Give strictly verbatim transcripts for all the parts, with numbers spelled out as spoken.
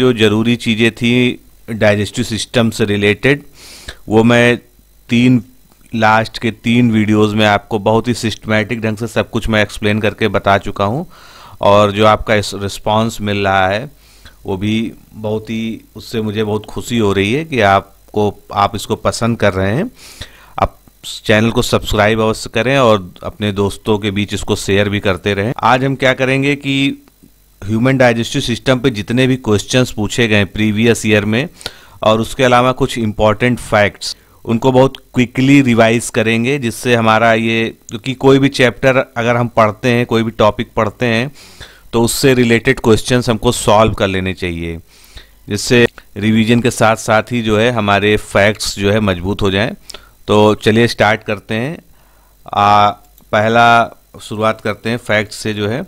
जो ज़रूरी चीज़ें थी डाइजेस्टिव सिस्टम से रिलेटेड वो मैं तीन लास्ट के तीन वीडियोस में आपको बहुत ही सिस्टमेटिक ढंग से सब कुछ मैं एक्सप्लेन करके बता चुका हूं, और जो आपका रिस्पांस मिल रहा है वो भी बहुत ही, उससे मुझे बहुत खुशी हो रही है कि आपको आप इसको पसंद कर रहे हैं। आप चैनल को सब्सक्राइब अवश्य करें और अपने दोस्तों के बीच इसको शेयर भी करते रहें। आज हम क्या करेंगे कि ह्यूमन डाइजेस्टिव सिस्टम पे जितने भी क्वेश्चंस पूछे गए प्रीवियस ईयर में और उसके अलावा कुछ इम्पॉर्टेंट फैक्ट्स, उनको बहुत क्विकली रिवाइज करेंगे, जिससे हमारा ये, क्योंकि कोई भी चैप्टर अगर हम पढ़ते हैं, कोई भी टॉपिक पढ़ते हैं तो उससे रिलेटेड क्वेश्चंस हमको सॉल्व कर लेने चाहिए, जिससे रिवीजन के साथ साथ ही जो है हमारे फैक्ट्स जो है मजबूत हो जाएँ। तो चलिए स्टार्ट करते हैं। आ, पहला शुरुआत करते हैं फैक्ट्स से जो है।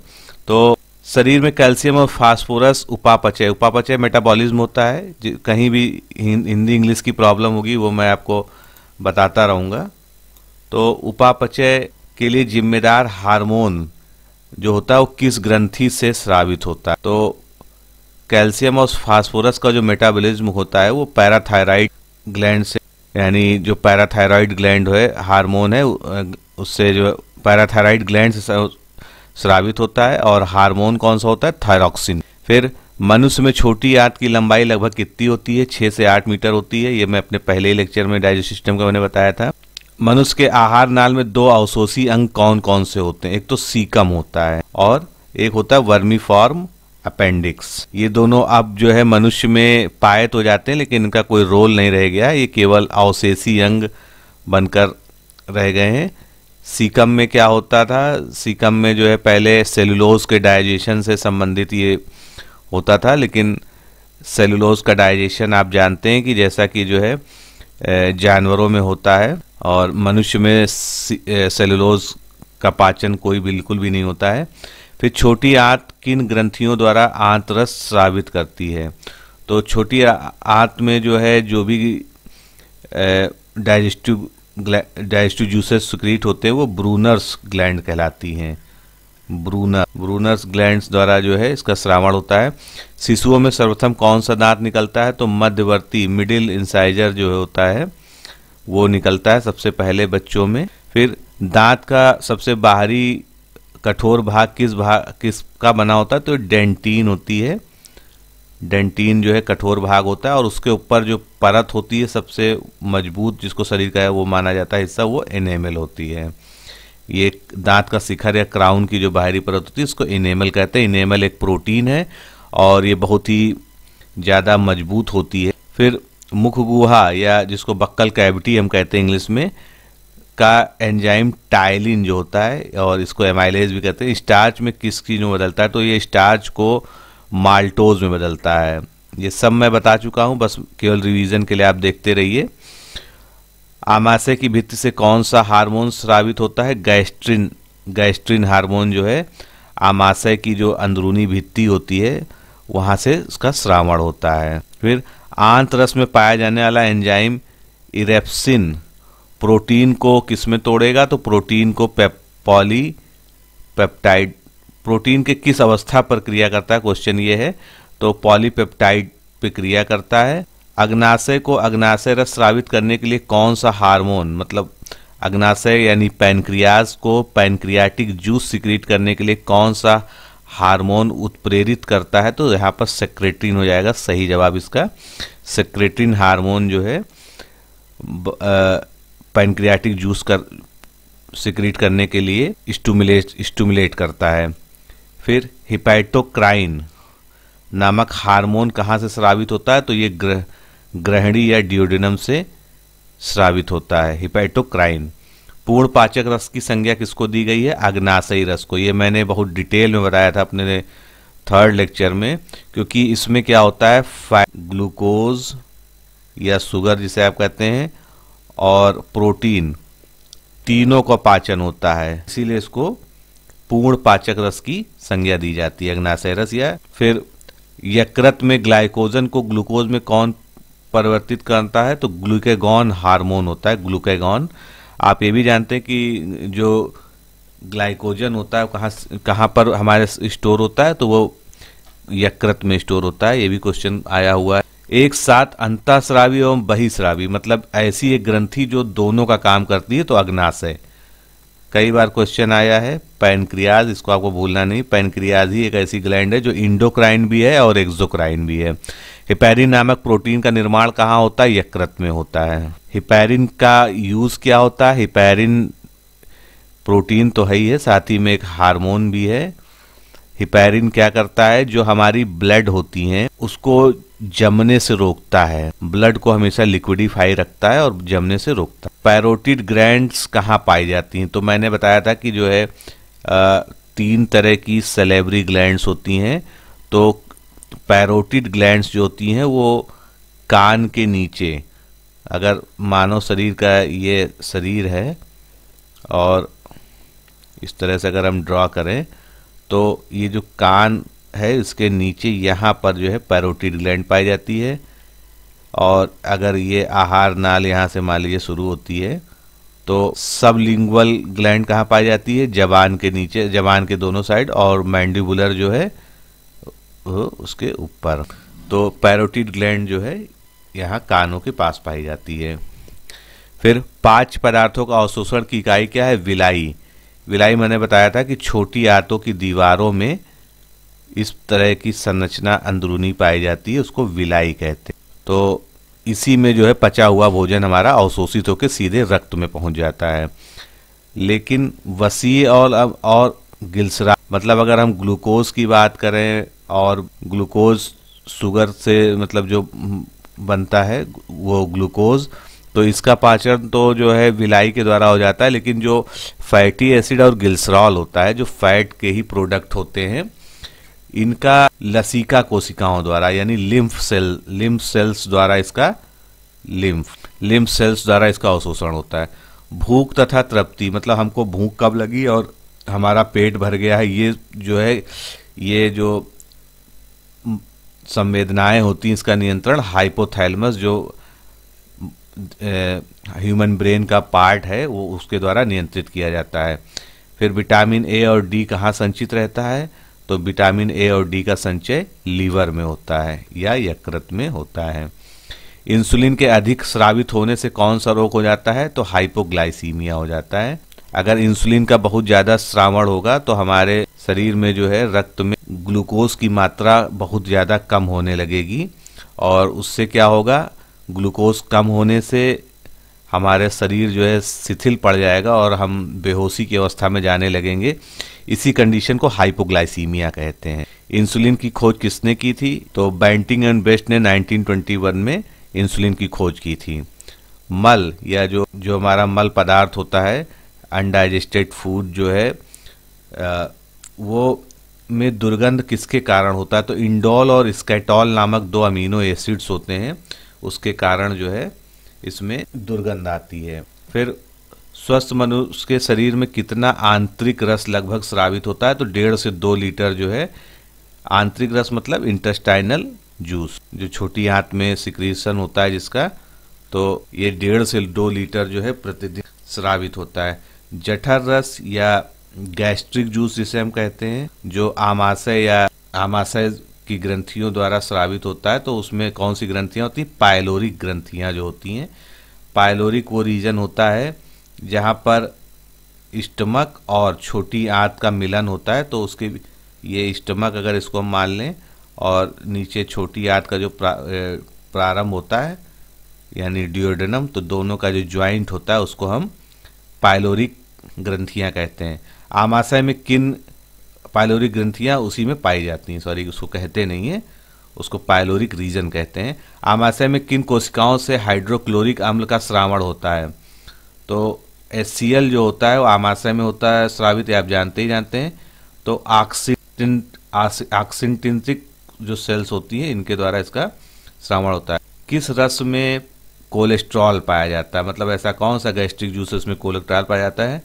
तो शरीर में कैल्शियम और फास्फोरस उपापचय, उपापचय मेटाबॉलिज्म होता है। कहीं भी हिंदी इंग्लिश की प्रॉब्लम होगी वो मैं आपको बताता रहूँगा। तो उपापचय के लिए जिम्मेदार हार्मोन जो होता है वो किस ग्रंथि से स्रावित होता है? तो कैल्शियम और फास्फोरस का जो मेटाबॉलिज्म होता है वो पैराथायराइड ग्लैंड से, यानी जो पैराथायराइड ग्लैंड है, हार्मोन है, उससे जो पैराथायराइड ग्लैंड से स्रावित होता है। और हार्मोन कौन सा होता है? थायरॉक्सिन। फिर मनुष्य में छोटी आंत की लंबाई लगभग कितनी होती है? छः से आठ मीटर होती है। ये मैं अपने पहले लेक्चर में डाइजेस्ट सिस्टम का मैंने बताया था। मनुष्य के आहार नाल में दो अवशोषी अंग कौन कौन से होते हैं? एक तो सीकम होता है और एक होता है वर्मी फॉर्म अपेंडिक्स। ये दोनों अब जो है मनुष्य में पाए तो जाते हैं लेकिन इनका कोई रोल नहीं रह गया, ये केवल अवशेषी अंग बनकर रह गए हैं। सीकम में क्या होता था? सीकम में जो है पहले सेलुलोज के डाइजेशन से संबंधित ये होता था, लेकिन सेलुलोज का डाइजेशन आप जानते हैं कि जैसा कि जो है जानवरों में होता है, और मनुष्य में सेलुलोज का पाचन कोई बिल्कुल भी नहीं होता है। फिर छोटी आंत किन ग्रंथियों द्वारा आंतरस स्रावित करती है? तो छोटी आंत में जो है जो भी डाइजेस्टिव डाइजेस्टिव जूसेस सिक्रीट होते हैं वो ब्रूनर्स ग्लैंड कहलाती हैं। ब्रूनर ब्रूनर्स ग्लैंड्स द्वारा जो है इसका स्रावण होता है। शिशुओं में सर्वप्रथम कौन सा दांत निकलता है? तो मध्यवर्ती, मिडिल इंसाइजर जो होता है वो निकलता है सबसे पहले बच्चों में। फिर दांत का सबसे बाहरी कठोर भाग किस भाग किस का बना होता है? तो डेंटीन होती है। डेंटीन जो है कठोर भाग होता है और उसके ऊपर जो परत होती है सबसे मजबूत, जिसको शरीर का है वो माना जाता है हिस्सा, वो एनेमल होती है। ये दांत का शिखर या क्राउन की जो बाहरी परत होती है इसको एनेमल कहते हैं। एनेमल एक प्रोटीन है और ये बहुत ही ज़्यादा मजबूत होती है। फिर मुख गुहा या जिसको बक्कल कैविटी हम कहते हैं इंग्लिश में, का एंजाइम टाइलिन जो होता है, और इसको एमाइलेज भी कहते हैं, स्टार्च में किस चीज़ में बदलता है? तो ये स्टार्च को माल्टोज में बदलता है। ये सब मैं बता चुका हूँ, बस केवल रिवीजन के लिए आप देखते रहिए। आमाशय की भित्ति से कौन सा हार्मोन स्रावित होता है? गैस्ट्रिन। गैस्ट्रिन हार्मोन जो है आमाशय की जो अंदरूनी भित्ति होती है वहाँ से उसका स्रावण होता है। फिर आंतरस में पाया जाने वाला एंजाइम इरेप्सिन प्रोटीन को किस में तोड़ेगा? तो प्रोटीन को पॉली पेप्टाइड, प्रोटीन के किस अवस्था पर क्रिया करता है क्वेश्चन ये है, तो पॉलीपेप्टाइड पे क्रिया करता है। अग्नाशय को अग्नाशय रस स्रावित करने के लिए कौन सा हार्मोन, मतलब अग्नाशय यानी पैनक्रियाज को पैनक्रियाटिक जूस सिक्रीट करने के लिए कौन सा हार्मोन उत्प्रेरित करता है? तो यहाँ पर सेक्रेटिन हो जाएगा सही जवाब इसका। सेक्रेटिन हार्मोन जो है पैनक्रियाटिक जूस कर सिक्रीट करने के लिए स्टूमुलेट स्टूमुलेट करता है। फिर हिपेटोक्राइन नामक हार्मोन कहाँ से स्रावित होता है? तो ये ग्रह ग्रहणी या ड्यूोडेनम से स्रावित होता है हिपेटोक्राइन। पूर्ण पाचक रस की संज्ञा किसको दी गई है? अग्नाशयी रस को। ये मैंने बहुत डिटेल में बताया था अपने थर्ड लेक्चर में, क्योंकि इसमें क्या होता है, ग्लूकोज या शुगर जिसे आप कहते हैं और प्रोटीन, तीनों का पाचन होता है, इसीलिए इसको पूर्ण पाचक रस की संज्ञा दी जाती है, अग्नाशय रस। या फिर यकृत में ग्लाइकोजन को ग्लूकोज में कौन परिवर्तित करता है? तो ग्लूकेगॉन हार्मोन होता है, ग्लूकेगॉन। आप ये भी जानते हैं कि जो ग्लाइकोजन होता है कहाँ कहाँ पर हमारे स्टोर होता है, तो वो यकृत में स्टोर होता है, ये भी क्वेश्चन आया हुआ है। एक साथ अंतःस्रावी एवं बहिस्रावी, मतलब ऐसी एक ग्रंथि जो दोनों का काम करती है तो अग्नाशय। कई बार क्वेश्चन आया है। पैनक्रियाज, इसको आपको भूलना नहीं, पैनक्रियाज ही एक ऐसी ग्लैंड है जो इंडोक्राइन भी है और एक्सोक्राइन भी है। हिपैरिन नामक प्रोटीन का निर्माण कहाँ होता है? यकृत में होता है। हिपैरिन का यूज़ क्या होता है? हिपैरिन प्रोटीन तो है ही है, साथ ही में एक हार्मोन भी है। हिपैरिन क्या करता है? जो हमारी ब्लड होती हैं उसको जमने से रोकता है, ब्लड को हमेशा लिक्विडिफाई रखता है और जमने से रोकता है। पैरोटिड ग्लैंड्स कहाँ पाई जाती हैं? तो मैंने बताया था कि जो है आ, तीन तरह की सैलिवरी ग्लैंड्स होती हैं। तो पैरोटिड ग्लैंड्स जो होती हैं वो कान के नीचे, अगर मानव शरीर का ये शरीर है और इस तरह से अगर हम ड्रॉ करें तो ये जो कान है इसके नीचे यहाँ पर जो है पैरोटिड ग्लैंड पाई जाती है। और अगर ये आहार नाल यहाँ से मान लीजिए शुरू होती है तो सबलिंगुअल ग्लैंड कहाँ पाई जाती है? जबान के नीचे, जबान के दोनों साइड, और मैंडिबुलर जो है उसके ऊपर। तो पैरोटिड ग्लैंड जो है यहाँ कानों के पास पाई जाती है। फिर पांच पदार्थों का अवशोषण की इकाई क्या है? विलाई। विलाई मैंने बताया था कि छोटी आंतों की दीवारों में इस तरह की संरचना अंदरूनी पाई जाती है, उसको विलाई कहते हैं। तो इसी में जो है पचा हुआ भोजन हमारा अवशोषित होकर सीधे रक्त में पहुंच जाता है। लेकिन वसीय और और गिलसरा, मतलब अगर हम ग्लूकोज की बात करें, और ग्लूकोज शुगर से मतलब जो बनता है वो ग्लूकोज, तो इसका पाचन तो जो है विलाई के द्वारा हो जाता है। लेकिन जो फैटी एसिड और ग्लिसरॉल होता है, जो फैट के ही प्रोडक्ट होते हैं, इनका लसीका कोशिकाओं द्वारा यानी लिम्फ सेल लिम्फ सेल्स द्वारा इसका लिम्फ लिम्फ सेल्स द्वारा इसका अवशोषण होता है। भूख तथा तृप्ति, मतलब हमको भूख कब लगी और हमारा पेट भर गया है, ये जो है ये जो संवेदनाएँ होती हैं इसका नियंत्रण हाइपोथैलेमस, जो ह्यूमन ब्रेन का पार्ट है, वो उसके द्वारा नियंत्रित किया जाता है। फिर विटामिन ए और डी कहाँ संचित रहता है? तो विटामिन ए और डी का संचय लीवर में होता है या यकृत में होता है। इंसुलिन के अधिक स्रावित होने से कौन सा रोग हो जाता है? तो हाइपोग्लाइसीमिया हो जाता है। अगर इंसुलिन का बहुत ज़्यादा स्रावण होगा तो हमारे शरीर में जो है रक्त में ग्लूकोज की मात्रा बहुत ज़्यादा कम होने लगेगी, और उससे क्या होगा? ग्लूकोज कम होने से हमारे शरीर जो है शिथिल पड़ जाएगा और हम बेहोशी की अवस्था में जाने लगेंगे। इसी कंडीशन को हाइपोग्लाइसीमिया कहते हैं। इंसुलिन की खोज किसने की थी? तो बैंटिंग एंड बेस्ट ने नाइनटीन ट्वेंटी वन में इंसुलिन की खोज की थी। मल, या जो जो हमारा मल पदार्थ होता है, अनडाइजेस्टेड फूड जो है आ, वो में दुर्गंध किसके कारण होता है? तो इंडोल और स्कैटॉल नामक दो अमीनो एसिड्स होते हैं, उसके कारण जो है इसमें दुर्गंध आती है। फिर स्वस्थ मनुष्य के शरीर में कितना आंतरिक रस लगभग स्रावित होता है? तो डेढ़ से दो लीटर जो है आंतरिक रस, मतलब इंटेस्टाइनल जूस, जो छोटी आंत में सिक्रीशन होता है जिसका, तो ये डेढ़ से दो लीटर जो है प्रतिदिन स्रावित होता है। जठर रस या गैस्ट्रिक जूस जिसे हम कहते हैं, जो आमाशय या आमाशय की ग्रंथियों द्वारा स्रावित होता है, तो उसमें कौन सी ग्रंथियाँ होती हैं? पाइलोरिक ग्रंथियाँ जो होती हैं। पाइलोरिक वो रीजन होता है जहाँ पर स्टमक और छोटी आंत का मिलन होता है। तो उसके ये स्टमक अगर इसको हम मान लें, और नीचे छोटी आंत का जो प्रा, प्रारंभ होता है यानी ड्यूओडेनम, तो दोनों का जो ज्वाइंट होता है उसको हम पाइलोरिक ग्रंथियाँ कहते हैं। आमाशय में किन पाइलोरिक ग्रंथियाँ उसी में पाई जाती हैं, सॉरी उसको कहते नहीं है, उसको पाइलोरिक रीजन कहते हैं। आमाशय में किन कोशिकाओं से हाइड्रोक्लोरिक अम्ल का स्रावण होता है? तो एच सी एल जो होता है वो आमाशय में होता है स्रावित, आप जानते ही जानते हैं। तो ऑक्सीटिन ऑक्सीटिनिक जो सेल्स होती हैं इनके द्वारा इसका स्रावण होता है। किस रस में कोलेस्ट्रॉल पाया जाता है? मतलब ऐसा कौन सा गैस्ट्रिक जूसेस में कोलेस्ट्रॉल पाया जाता है?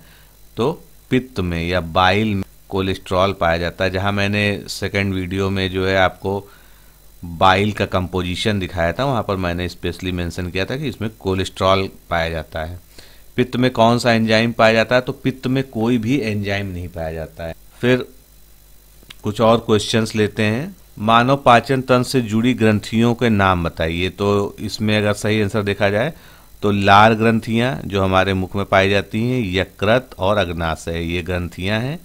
तो पित्त में या बाइल में कोलेस्ट्रॉल पाया जाता है। जहाँ मैंने सेकंड वीडियो में जो है आपको बाइल का कंपोजिशन दिखाया था, वहाँ पर मैंने स्पेशली मेंशन किया था कि इसमें कोलेस्ट्रॉल पाया जाता है। पित्त में कौन सा एंजाइम पाया जाता है? तो पित्त में कोई भी एंजाइम नहीं पाया जाता है। फिर कुछ और क्वेश्चंस लेते हैं। मानव पाचन तंत्र से जुड़ी ग्रंथियों के नाम बताइए। तो इसमें अगर सही आंसर देखा जाए तो लार ग्रंथियाँ जो हमारे मुख में पाई जाती हैं, यकृत और अग्नाशय, ये ग्रंथियाँ हैं।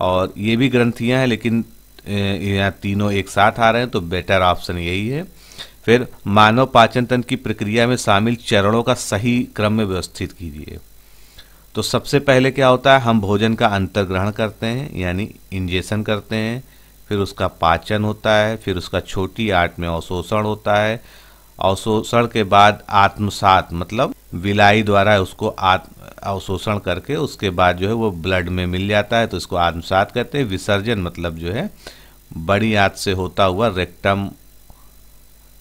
और ये भी ग्रंथियाँ हैं लेकिन यहाँ तीनों एक साथ आ रहे हैं तो बेटर ऑप्शन यही है। फिर मानव पाचन तंत्र की प्रक्रिया में शामिल चरणों का सही क्रम में व्यवस्थित कीजिए। तो सबसे पहले क्या होता है, हम भोजन का अंतर्ग्रहण करते हैं यानी इंजेशन करते हैं, फिर उसका पाचन होता है, फिर उसका छोटी आंत में अवशोषण होता है, अवशोषण के बाद आत्मसात मतलब विलाई द्वारा उसको आत्म अवशोषण करके उसके बाद जो है वो ब्लड में मिल जाता है तो इसको आत्मसात कहते हैं। विसर्जन मतलब जो है बड़ी आंत से होता हुआ रेक्टम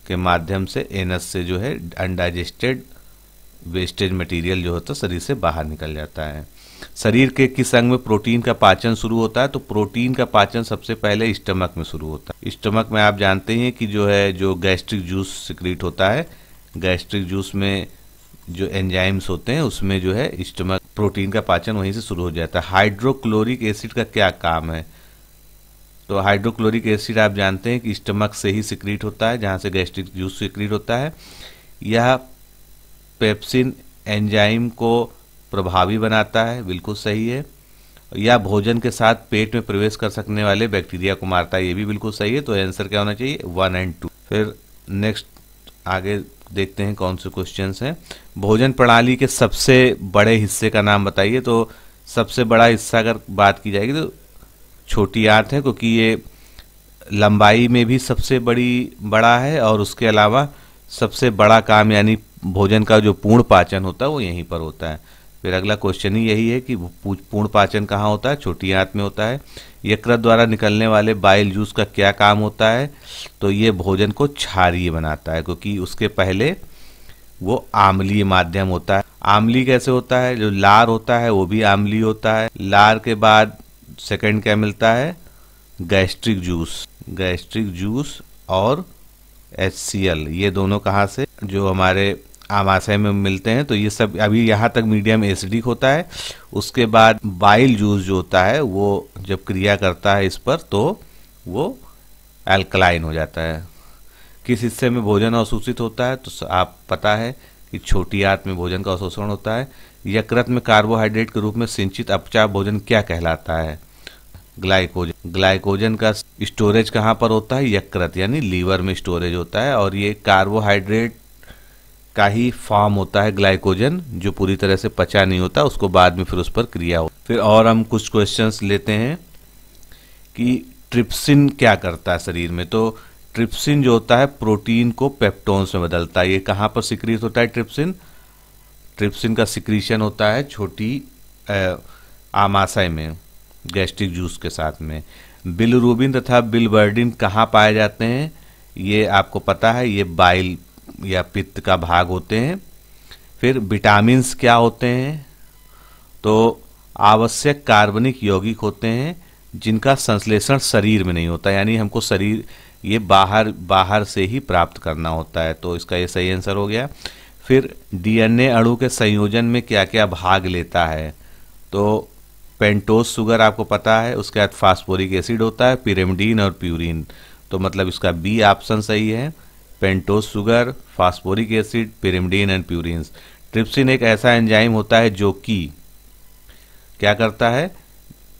के माध्यम से एनस से जो है अनडाइजेस्टेड वेस्टेज मटेरियल जो होता है शरीर से बाहर निकल जाता है। शरीर के किस अंग में प्रोटीन का पाचन शुरू होता है, तो प्रोटीन का पाचन सबसे पहले स्टमक में शुरू होता है। स्टमक में आप जानते हैं कि जो है जो गैस्ट्रिक जूस सिक्रीट होता है, गैस्ट्रिक जूस में जो एंजाइम्स होते हैं उसमें जो है स्टमक प्रोटीन का पाचन वहीं से शुरू हो जाता है। हाइड्रोक्लोरिक एसिड का क्या काम है, तो हाइड्रोक्लोरिक एसिड आप जानते हैं कि स्टमक से ही सिक्रीट होता है जहाँ से गैस्ट्रिक जूस सिक्रीट होता है। यह पेप्सिन एंजाइम को प्रभावी बनाता है, बिल्कुल सही है। या भोजन के साथ पेट में प्रवेश कर सकने वाले बैक्टीरिया को मारता है, ये भी बिल्कुल सही है। तो आंसर क्या होना चाहिए, वन एंड टू। फिर नेक्स्ट आगे देखते हैं कौन से क्वेश्चंस हैं। भोजन प्रणाली के सबसे बड़े हिस्से का नाम बताइए। तो सबसे बड़ा हिस्सा अगर बात की जाएगी तो छोटी आंत है, क्योंकि ये लंबाई में भी सबसे बड़ी बड़ा है और उसके अलावा सबसे बड़ा काम यानी भोजन का जो पूर्ण पाचन होता है वो यहीं पर होता है। फिर अगला क्वेश्चन ही यही है कि पूर्ण पाचन कहाँ होता है, छोटी आंत में होता है। यकृत द्वारा निकलने वाले बाइल जूस का क्या काम होता है, तो ये भोजन को क्षारीय बनाता है क्योंकि उसके पहले वो आम्लीय माध्यम होता है। आम्लीय कैसे होता है, जो लार होता है वो भी आम्लीय होता है। लार के बाद सेकेंड क्या मिलता है, गैस्ट्रिक जूस, गैस्ट्रिक जूस और एच सी एल, ये दोनों कहाँ से जो हमारे आमाशय में मिलते हैं। तो ये सब अभी यहाँ तक मीडियम एसिडिक होता है। उसके बाद बाइल जूस जो होता है वो जब क्रिया करता है इस पर तो वो अल्कलाइन हो जाता है। किस हिस्से में भोजन अवशोषित होता है, तो आप पता है कि छोटी आंत में भोजन का अवशोषण होता है। यकृत में कार्बोहाइड्रेट के रूप में सिंचित अपचाय भोजन क्या कहलाता है, ग्लाइकोजन। ग्लाइकोजन का स्टोरेज कहाँ पर होता है, यकृत यानी लीवर में स्टोरेज होता है। और ये कार्बोहाइड्रेट का ही फॉर्म होता है ग्लाइकोजन, जो पूरी तरह से पचा नहीं होता, उसको बाद में फिर उस पर क्रिया हो। फिर और हम कुछ क्वेश्चंस लेते हैं कि ट्रिप्सिन क्या करता है शरीर में। तो ट्रिप्सिन जो होता है प्रोटीन को पेप्टोन्स में बदलता है। ये कहाँ पर सिक्रीट होता है ट्रिप्सिन, ट्रिप्सिन का सिक्रीशन होता है छोटी आमाशय में गैस्ट्रिक जूस के साथ में। बिलिरुबिन तथा बिलबर्डिन कहाँ पाए जाते हैं, ये आपको पता है, ये बाइल या पित्त का भाग होते हैं। फिर विटामिन्स क्या होते हैं, तो आवश्यक कार्बनिक यौगिक होते हैं जिनका संश्लेषण शरीर में नहीं होता, यानी हमको शरीर ये बाहर बाहर से ही प्राप्त करना होता है। तो इसका ये सही आंसर हो गया। फिर डीएनए अणु के संयोजन में क्या क्या भाग लेता है, तो पेंटोज शुगर आपको पता है, उसके बाद फास्फोरिक एसिड होता है, पिरिमिडीन और प्यूरिन। तो मतलब इसका बी ऑप्शन सही है, pentose sugar, phosphoric acid, pyrimidine and purines. Trypsin एक ऐसा एंजाइम होता है जो कि क्या करता है,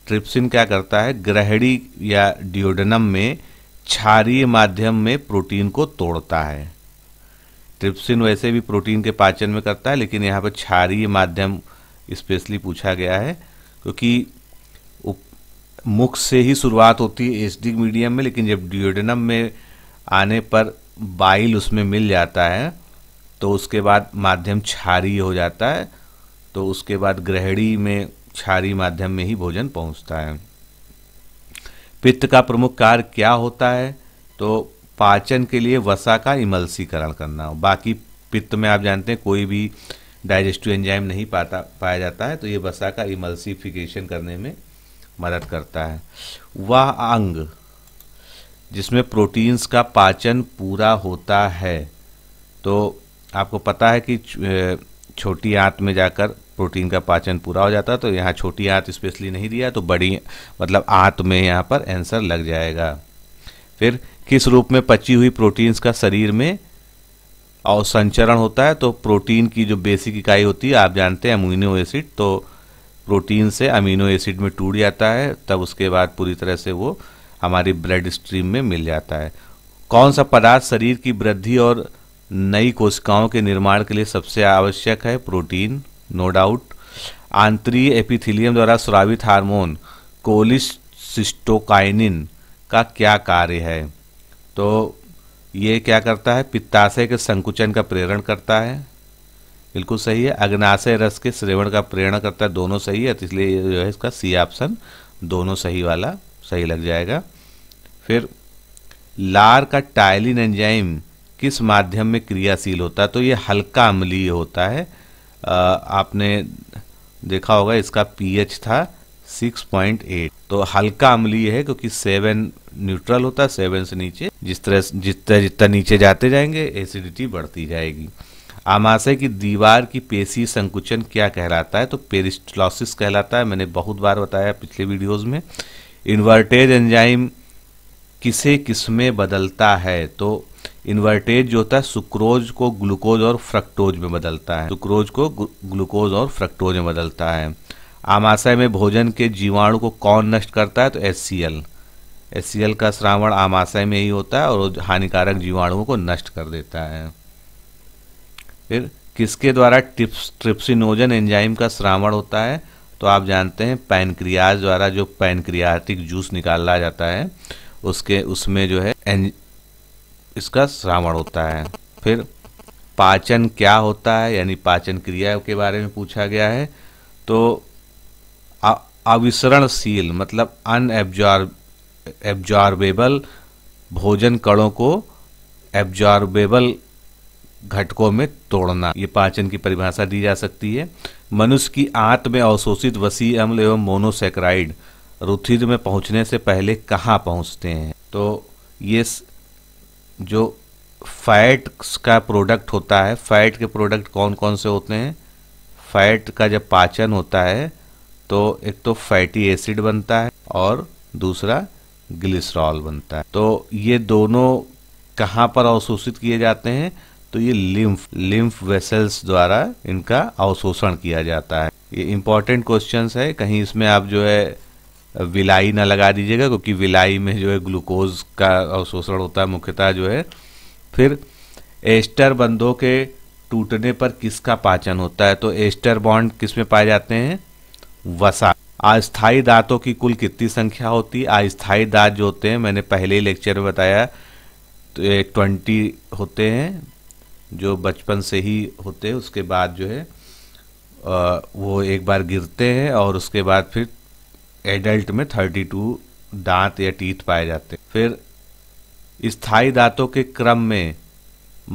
ट्रिप्सिन क्या करता है ग्रहणी या डिओडनम में क्षारीय माध्यम में प्रोटीन को तोड़ता है। ट्रिप्सिन वैसे भी प्रोटीन के पाचन में करता है लेकिन यहाँ पर क्षारीय माध्यम स्पेशली पूछा गया है क्योंकि मुख से ही शुरुआत होती है एसिडिक मीडियम में, लेकिन जब डिओडनम में आने पर बाइल उसमें मिल जाता है तो उसके बाद माध्यम क्षारीय हो जाता है, तो उसके बाद ग्रहणी में क्षारीय माध्यम में ही भोजन पहुंचता है। पित्त का प्रमुख कार्य क्या होता है, तो पाचन के लिए वसा का इमल्सीकरण करना। बाकी पित्त में आप जानते हैं कोई भी डाइजेस्टिव एंजाइम नहीं पाता पाया जाता है, तो ये वसा का इमल्सिफिकेशन करने में मदद करता है। वह अंग जिसमें प्रोटीन्स का पाचन पूरा होता है, तो आपको पता है कि छोटी आंत में जाकर प्रोटीन का पाचन पूरा हो जाता है, तो यहाँ छोटी आंत स्पेशली नहीं दिया तो बड़ी मतलब आंत में यहाँ पर आंसर लग जाएगा। फिर किस रूप में पची हुई प्रोटीन्स का शरीर में अवसंचरण होता है, तो प्रोटीन की जो बेसिक इकाई होती है आप जानते हैं अमीनो एसिड, तो प्रोटीन से अमीनो एसिड में टूट जाता है, तब उसके बाद पूरी तरह से वो हमारी ब्लड स्ट्रीम में मिल जाता है। कौन सा पदार्थ शरीर की वृद्धि और नई कोशिकाओं के निर्माण के लिए सबसे आवश्यक है? Protein, no doubt. आंतरीय एपिथेलियम द्वारा स्रावित हार्मोन कोलिसिस्टोकाइनिन का क्या कार्य है? तो ये क्या करता है? पित्ताशय के संकुचन का प्रेरण करता है, बिल्कुल सही है। अग्नाशय रस के स्रवण का प्रेरण करता है, दोनों सही है, तो इसलिए जो है इसका सी ऑप्शन दोनों सही वाला सही लग जाएगा। फिर लार का टाइलिन एंजाइम किस माध्यम में क्रियाशील होता है? तो ये हल्का अम्लीय होता है। आ, आपने देखा होगा इसका पीएच था सिक्स पॉइंट एट, तो हल्का अम्लीय है क्योंकि सेवन न्यूट्रल होता है, सेवन से नीचे जिस तरह जितना जितना नीचे जाते जाएंगे एसिडिटी बढ़ती जाएगी। आमाशय की दीवार की पेशी संकुचन क्या कहलाता है? तो पेरिस्टलॉसिस कहलाता है, मैंने बहुत बार बताया पिछले वीडियोस में। इन्वर्टेज एंजाइम किसे किसमें बदलता है? तो इन्वर्टेज जो होता है सुक्रोज को ग्लूकोज और फ्रक्टोज में बदलता है, सुक्रोज को ग्लूकोज और फ्रक्टोज में बदलता है। आमाशय में भोजन के जीवाणु को कौन नष्ट करता है? तो H C L, H C L का स्रावण आमाशय में ही होता है और हानिकारक जीवाणुओं को नष्ट कर देता है। फिर किसके द्वारा ट्रिप्स ट्रिप्सिनोजन एंजाइम का स्रावण होता है? तो आप जानते हैं पैनक्रियाज द्वारा जो पैनक्रियाटिक जूस निकाला जाता है उसके उसमें जो है इसका स्रावण होता है। फिर पाचन क्या होता है, यानी पाचन क्रिया के बारे में पूछा गया है। तो अविसरणशील मतलब अनएब्जॉर्ब एब्जॉर्बेबल भोजन कणों को एब्जॉर्बेबल घटकों में तोड़ना, ये पाचन की परिभाषा दी जा सकती है। मनुष्य की आंत में अवशोषित वसी अम्ल एवं मोनोसेक्राइड रुधिर में पहुंचने से पहले कहाँ पहुंचते हैं? तो ये जो फैट का प्रोडक्ट होता है, फैट के प्रोडक्ट कौन कौन से होते हैं? फैट का जब पाचन होता है तो एक तो फैटी एसिड बनता है और दूसरा ग्लिसरॉल बनता है। तो ये दोनों कहाँ पर अवशोषित किए जाते हैं? तो ये लिम्फ लिम्फ वेसल्स द्वारा इनका अवशोषण किया जाता है। ये इम्पॉर्टेंट क्वेश्चंस है, कहीं इसमें आप जो है विलाई ना लगा दीजिएगा क्योंकि विलाई में जो है ग्लूकोज का अवशोषण होता है मुख्यतः जो है। फिर एस्टर बंधों के टूटने पर किसका पाचन होता है? तो एस्टर बॉन्ड किसमें पाए जाते हैं? वसा। अस्थायी दांतों की कुल कितनी संख्या होती है? अस्थायी दांत जो होते हैं मैंने पहले लेक्चर में बताया तो एक ट्वेंटी होते हैं जो बचपन से ही होते हैं, उसके बाद जो है आ, वो एक बार गिरते हैं और उसके बाद फिर एडल्ट में थर्टी टू दांत या टीथ पाए जाते हैं। फिर स्थायी दांतों के क्रम में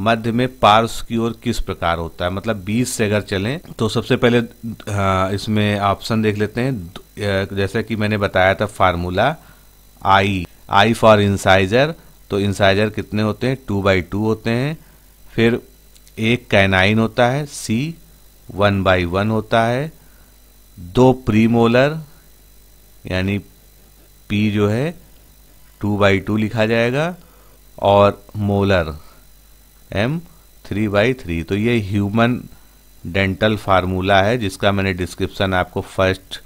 मध्य में पार्श्व की ओर किस प्रकार होता है? मतलब बीस से अगर चलें तो सबसे पहले इसमें ऑप्शन देख लेते हैं, जैसे कि मैंने बताया था formula I, I for incisor, तो इंसाइजर कितने होते हैं? टू बाई टू होते हैं। फिर एक कैनाइन होता है सी, वन बाई वन होता है। दो प्रीमोलर यानी पी जो है टू बाई टू लिखा जाएगा और molar M three by three. तो ये ह्यूमन डेंटल फार्मूला है जिसका मैंने डिस्क्रिप्शन आपको फर्स्ट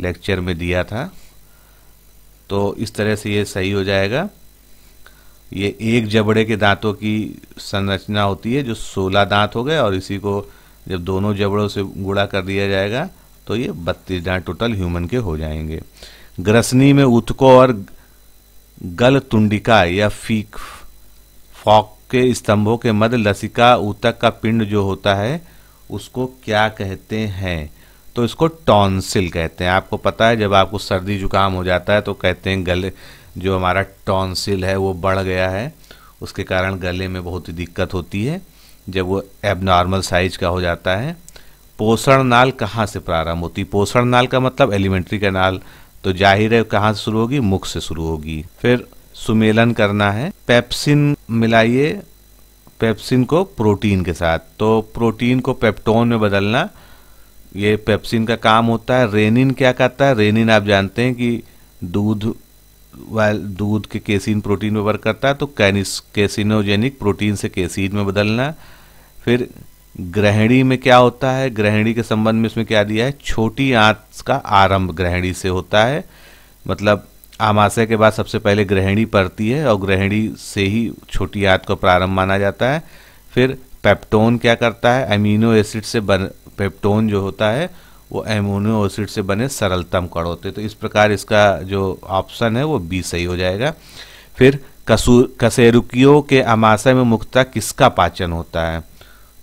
लेक्चर में दिया था। तो इस तरह से ये सही हो जाएगा। ये एक जबड़े के दांतों की संरचना होती है जो सोलह दांत हो गए और इसी को जब दोनों जबड़ों से गुणा कर दिया जाएगा तो ये बत्तीस दांत टोटल ह्यूमन के हो जाएंगे। ग्रसनी में ऊतकों और गल तुंडिका या फीक फॉक के स्तंभों के मध्य लसिका ऊतक का पिंड जो होता है उसको क्या कहते हैं? तो इसको टॉन्सिल कहते हैं। आपको पता है जब आपको सर्दी जुकाम हो जाता है तो कहते हैं गले जो हमारा टॉन्सिल है वो बढ़ गया है, उसके कारण गले में बहुत ही दिक्कत होती है जब वो एबनॉर्मल साइज का हो जाता है। पोषण नाल कहाँ से प्रारंभ होती? पोषण नाल का मतलब एलिमेंट्री कैनाल, तो जाहिर है कहाँ से शुरू होगी? मुख से शुरू होगी। फिर सुमेलन करना है, पेप्सिन मिलाइए पेप्सिन को प्रोटीन के साथ, तो प्रोटीन को पेप्टोन में बदलना ये पेप्सिन का काम होता है। रेनिन क्या करता है? रेनिन आप जानते हैं कि दूध वाल दूध के केसीन प्रोटीन में वर्क करता है, तो कैनिस कैसिनोजेनिक प्रोटीन से केसीन में बदलना। फिर ग्रहणी में क्या होता है, ग्रहणी के संबंध में इसमें क्या दिया है, छोटी आंत का आरंभ ग्रहणी से होता है, मतलब आमाशय के बाद सबसे पहले ग्रहणी पड़ती है और ग्रहणी से ही छोटी आंत का प्रारंभ माना जाता है। फिर पेप्टोन क्या करता है, अमीनो एसिड से बन पेप्टोन जो होता है वो अमीनो एसिड से बने सरलतम कण होते हैं। तो इस प्रकार इसका जो ऑप्शन है वो बी सही हो जाएगा। फिर कसूर कशेरुकियों के आमाशय में मुख्यतः किसका पाचन होता है,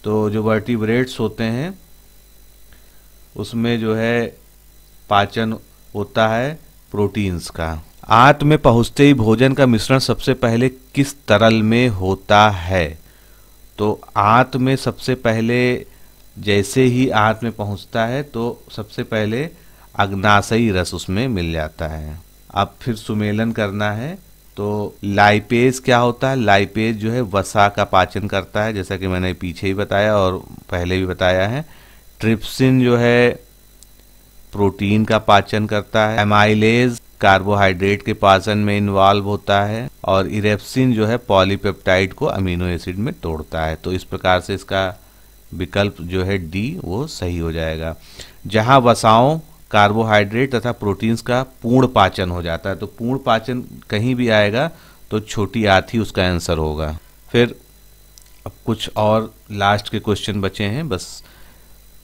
तो जो वर्टिब्रेट्स होते हैं उसमें जो है पाचन होता है प्रोटीन्स का। आंत में पहुँचते ही भोजन का मिश्रण सबसे पहले किस तरल में होता है, तो आंत में सबसे पहले जैसे ही आंत में पहुंचता है तो सबसे पहले अग्नाशयी रस उसमें मिल जाता है। अब फिर सुमेलन करना है, तो लाइपेज क्या होता है, लाइपेज जो है वसा का पाचन करता है, जैसा कि मैंने पीछे ही बताया और पहले भी बताया है। ट्रिप्सिन जो है प्रोटीन का पाचन करता है, एमाइलेज कार्बोहाइड्रेट के पाचन में इन्वॉल्व होता है, और इरेप्सिन जो है पॉलीपेप्टाइड को अमीनो एसिड में तोड़ता है। तो इस प्रकार से इसका विकल्प जो है डी वो सही हो जाएगा। जहाँ वसाओं कार्बोहाइड्रेट तथा प्रोटीन्स का पूर्ण पाचन हो जाता है, तो पूर्ण पाचन कहीं भी आएगा तो छोटी आंत ही उसका आंसर होगा। फिर अब कुछ और लास्ट के क्वेश्चन बचे हैं बस।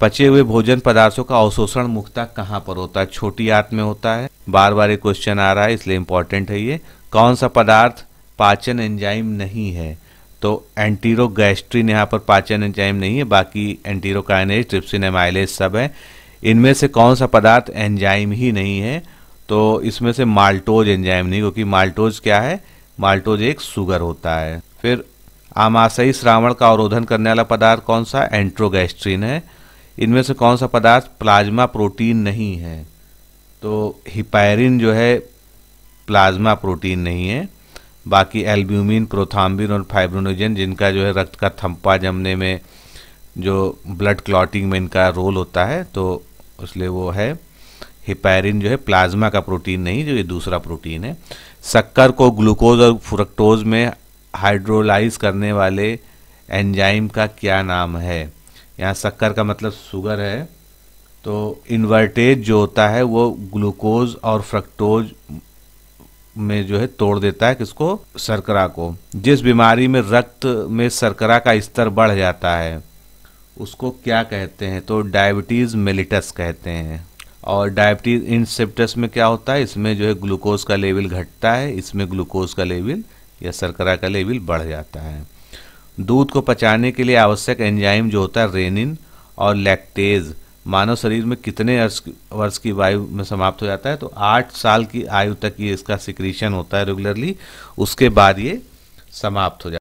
पचे हुए भोजन पदार्थों का अवशोषण मुख्यतः कहाँ पर होता है, छोटी आंत में होता है। बार बार ये क्वेश्चन आ रहा है इसलिए इम्पोर्टेंट है ये। कौन सा पदार्थ पाचन एंजाइम नहीं है, तो एंटीरोगैस्ट्रिन यहाँ पर पाचन एंजाइम नहीं है, बाकी एंटीरोकाइनेज, ट्रिप्सिन, एमाइलेज सब है। इनमें से कौन सा पदार्थ एंजाइम ही नहीं है, तो इसमें से माल्टोज एंजाइम नहीं, क्योंकि माल्टोज क्या है, माल्टोज एक शुगर होता है। फिर आमाशयी श्रावण का अवरोधन करने वाला पदार्थ कौन सा, एंट्रोगैस्ट्रिन है। इनमें से कौन सा पदार्थ प्लाज्मा प्रोटीन नहीं है, तो हिपैरिन जो है प्लाज्मा प्रोटीन नहीं है, बाकी एल्ब्यूमिन, प्रोथाम्बिन और फाइब्रोनोजन जिनका जो है रक्त का थम्पा जमने में, जो ब्लड क्लॉटिंग में इनका रोल होता है, तो इसलिए वो है हिपैरिन जो है प्लाज्मा का प्रोटीन नहीं, जो ये दूसरा प्रोटीन है। शक्कर को ग्लूकोज और फ्रुक्टोज में हाइड्रोलाइज करने वाले एंजाइम का क्या नाम है, यहाँ शक्कर का मतलब शुगर है, तो इन्वर्टेज जो होता है वो ग्लूकोज और फ्रक्टोज में जो है तोड़ देता है किसको, शर्करा को। जिस बीमारी में रक्त में शर्करा का स्तर बढ़ जाता है उसको क्या कहते हैं, तो डायबिटीज़ मेलिटस कहते हैं। और डायबिटीज़ इंसेप्टस में क्या होता है, इसमें जो है ग्लूकोज का लेवल घटता है, इसमें ग्लूकोज का लेवल या शर्करा का लेवल बढ़ जाता है। दूध को पचाने के लिए आवश्यक एंजाइम जो होता है रेनिन और लैक्टेज मानव शरीर में कितने वर्ष की आयु में समाप्त हो जाता है, तो आठ साल की आयु तक ये इसका सिक्रीशन होता है रेगुलरली, उसके बाद ये समाप्त हो जाता है।